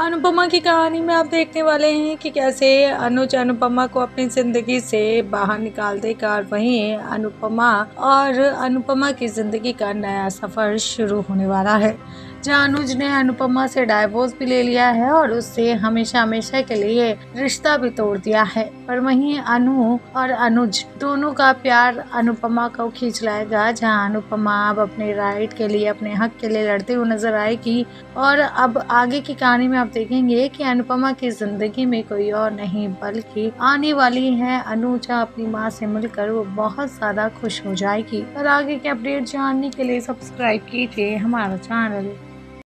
अनुपमा की कहानी में आप देखने वाले हैं कि कैसे अनुज अनुपमा को अपनी ज़िंदगी से बाहर निकाल देगा और वहीं अनुपमा की ज़िंदगी का नया सफ़र शुरू होने वाला है, जहाँ अनुज ने अनुपमा से डाइवोर्स भी ले लिया है और उससे हमेशा हमेशा के लिए रिश्ता भी तोड़ दिया है। पर वहीं अनु और अनुज दोनों का प्यार अनुपमा को खींच लाएगा, जहाँ अनुपमा अब अपने राइट के लिए, अपने हक के लिए लड़ते हुए नजर आएगी। और अब आगे की कहानी में आप देखेंगे कि अनुपमा की जिंदगी में कोई और नहीं बल्कि आने वाली है अनुजा। अपनी माँ से मिलकर वो बहुत ज्यादा खुश हो जाएगी। और आगे के अपडेट जानने के लिए सब्सक्राइब कीजिए हमारा चैनल।